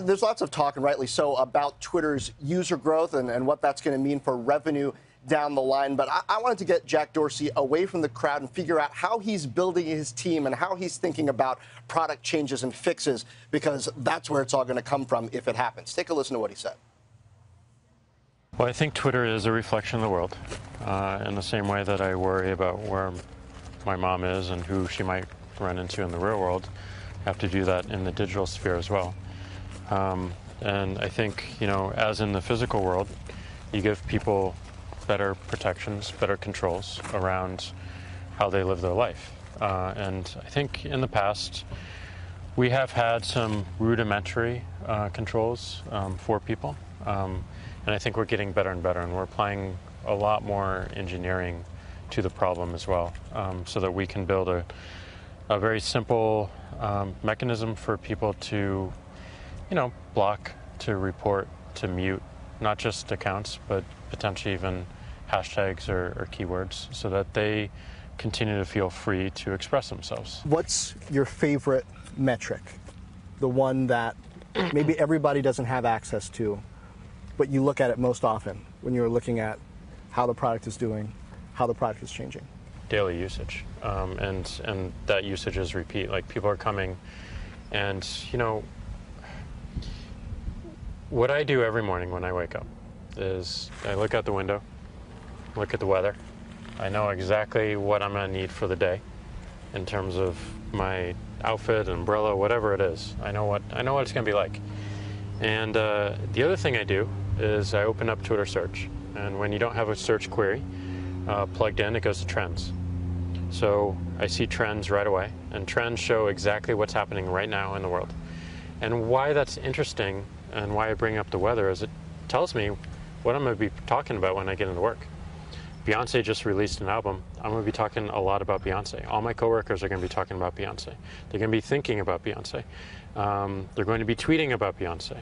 there's lots of talk, and rightly so, about Twitter's user growth and what that's going to mean for revenue down the line. But I wanted to get Jack Dorsey away from the crowd and figure out how he's building his team and how he's thinking about product changes and fixes, because that's where it's all going to come from if it happens. Take a listen to what he said. Well, I think Twitter is a reflection of the world in the same way that I worry about where my mom is and who she might run into in the real world. I have to do that in the digital sphere as well. And I think, you know, as in the physical world, you give people better protections, better controls around how they live their life. And I think in the past, we have had some rudimentary controls for people. And I think we're getting better and better, and we're applying a lot more engineering to the problem as well, so that we can build a very simple mechanism for people to, you know, block, to report, to mute, not just accounts, but potentially even hashtags or keywords, so that they continue to feel free to express themselves. What's your favorite metric? The one that maybe everybody doesn't have access to, but you look at it most often when you're looking at how the product is doing, how the product is changing? Daily usage, and that usage is repeat. Like, people are coming, and you know, what I do every morning when I wake up is I look out the window, look at the weather. I know exactly what I'm gonna need for the day in terms of my outfit, umbrella, whatever it is. I know what it's gonna be like. And the other thing I do is I open up Twitter search, and when you don't have a search query plugged in, it goes to trends. So I see trends right away, and trends show exactly what's happening right now in the world. And why that's interesting, and why I bring up the weather, is it tells me what I'm going to be talking about when I get into work. Beyonce just released an album. I'm going to be talking a lot about Beyonce. All my coworkers are going to be talking about Beyonce. They're going to be thinking about Beyonce. They're going to be tweeting about Beyonce.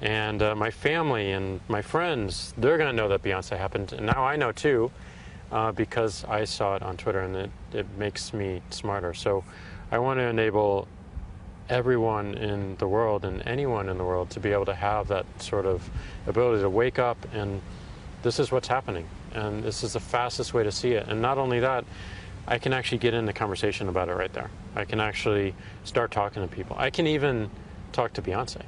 And my family and my friends, they're going to know that Beyonce happened. And now I know too, because I saw it on Twitter, and it makes me smarter. So I want to enable everyone in the world and anyone in the world to be able to have that sort of ability to wake up and this is what's happening, and this is the fastest way to see it. And not only that, I can actually get in the conversation about it right there. I can actually start talking to people. I can even talk to Beyonce.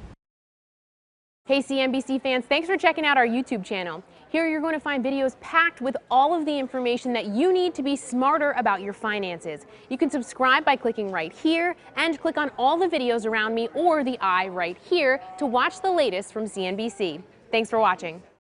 Hey CNBC fans, thanks for checking out our YouTube channel. Here you're going to find videos packed with all of the information that you need to be smarter about your finances. You can subscribe by clicking right here, and click on all the videos around me or the eye right here to watch the latest from CNBC. Thanks for watching.